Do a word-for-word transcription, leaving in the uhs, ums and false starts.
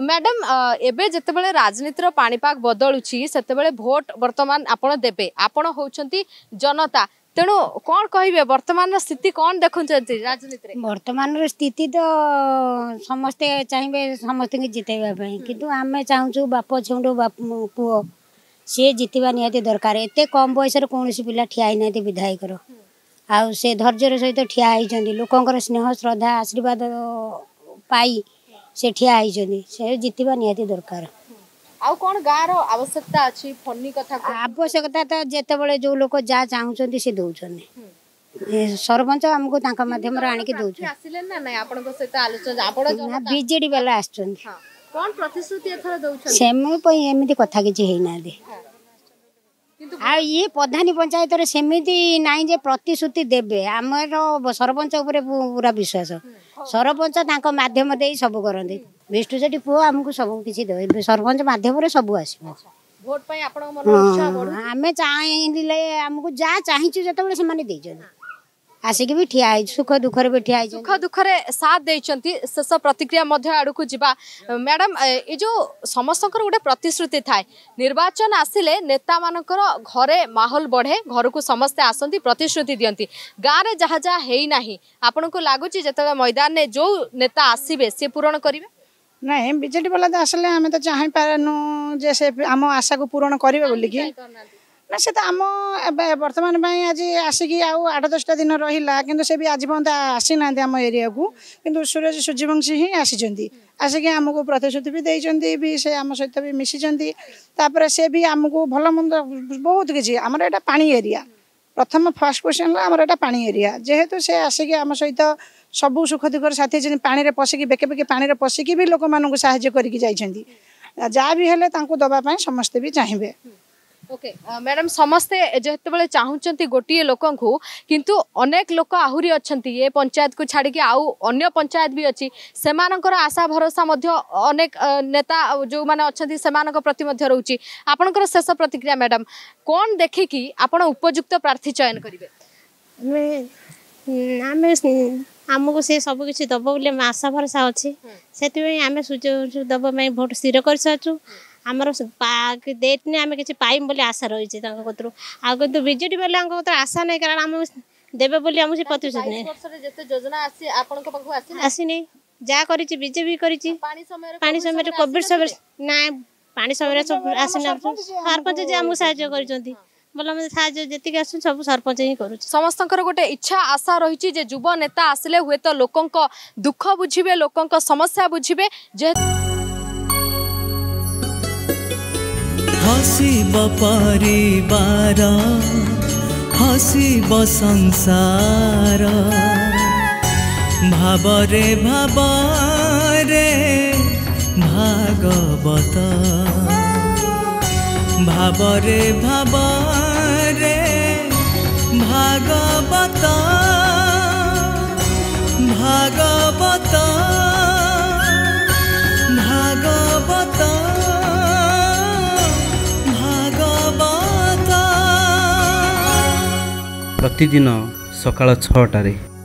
Madam एबे जितेबले राजनीतिर पाणीपाग बदलुची सेतेबले vote वर्तमान आपण देबे आपण होउचंती जनता तेणु कौन कहिबे वर्तमान स्थिति कौन देखुचंती राजनीति रे वर्तमान रे स्थिति तो समस्ते चाहिबे समस्ते के जितेबा पई किंतु आमे चाहूचू बाप छेंडो बाप पुओ से जितवा निहाती दरकार एते कम बयस रे कोनोसी पिला ठियाई नाते विधायक रो आउ से धैर्य सहित ठिया होती लोकंर स्नेह श्रद्धा आशीर्वाद पाई से ठिया होती से जितवा निहाती दरकार आउ कोन गारो आवश्यकता अछि फन्नी कथा आवश्यकता त जेते बळे जो लोक जा चाहउचंती से दउचने सरपंच हमको ताका माध्यम रे आणी के दउचने आसिले ना नै आपण को सहित आलोचना आपण जन बीजेडी वाला आछचंती कोन प्रतिश्रुति एथरा दउचने सेमे पई एमिति कथा के जे हेना दे आ ये प्रधान पंचायत रे सेमिति नै जे प्रतिश्रुति देबे हमरो सरपंच ऊपर पूरा विश्वास सरपंच ताका माध्यम देई सब करंती बेष्टु सेठी पो हमकु सब किछि दे सरपंच माध्यम रे सब आसीबो वोट पई आपण मन इच्छा बडू हमें चाहिले हमकु जा चाहिछु जतबे से माने दे जन आसी के भी ठिया है सुख दुख रे बैठिया है सुख दुख रे साथ दे चंती शेष प्रतिक्रिया मध्य आडू को जीवा मैडम ए जो समस्तकर गोटे प्रतिश्रुति थाए निर्वाचन आसिले नेता मानकर घरे माहौल बढ़े घर को समस्त आसंती प्रतिश्रुति दियंती गाँ रे जहा जहा हेई नाही आपण को लागुची जतबे मैदान ने जो नेता आसीबे से पूर्ण करिवे नहीं बीजेपी वाला तो आसले आम तो चाह पारन जे से आम आशा को पूरण करेंगे बोलिकी ना से आम बर्तमान आज आसिक आठ दसटा दिन रहा कि आज पर्यटन आसी ना आम एरिया को किंतु सूरज सूर्यवंशी ही आसी आसिक आमको प्रतिश्रुति भी देते भी से आम सहित भी मिसी से भी आमको भल मंद बहुत किसी आमर एटा पानी एरिया प्रथम फर्स्ट क्वेश्चन आमर एटा पानी एरिया जेहेतु से आसिक आम सहित सबू सुख दुखर साथी पाने पशिकी बेके बेके पाने पशिकी भी लोक मान साहय करके जा जहाँ भी हेल्ले दवापाई समस्ते भी चाहिए ओके okay. मैडम समस्ते जेते चाहूँगी गोटे लोक को किंतु अनेक लोक आहुरी अच्छा ये पंचायत को छाड़ी के आउ अन्य पंचायत भी अच्छी से आशा भरोसा अनेक नेता जो मैंने अच्छा से प्रति रोचे आपणकर शेष प्रतिक्रिया मैडम कौन देखिकी आपण उपयुक्त प्रार्थी चयन करेंगे आमको से सब किसी दब बोले आशा भरोसा अच्छे से आम सूर्य दबाई भोट स्थिर कर सारु आमर डेट ने आम किसी पाइम बोली आशा रही है कतु आउ कि बीजेडी वाला कतु आशा नहीं कारण आम देवे बोली आम से प्रतिशत नहीं योजना आसी नहीं जहाँ करजेपी कर कोविड समय ना पानी समय आसना सरपंच जी आमको साहय कर जी आस सब सरपंच ही कर समस्त गोटे इच्छा आशा रही जे युवा नेता आसिले हुए तो लोक दुख बुझे लोक समस्या बुझे हसीब संसार भावरे भावरे भागवत भावरे भाव भागवत भागवत भागवत भागवत प्रतिदिन सकाळ छह टारे।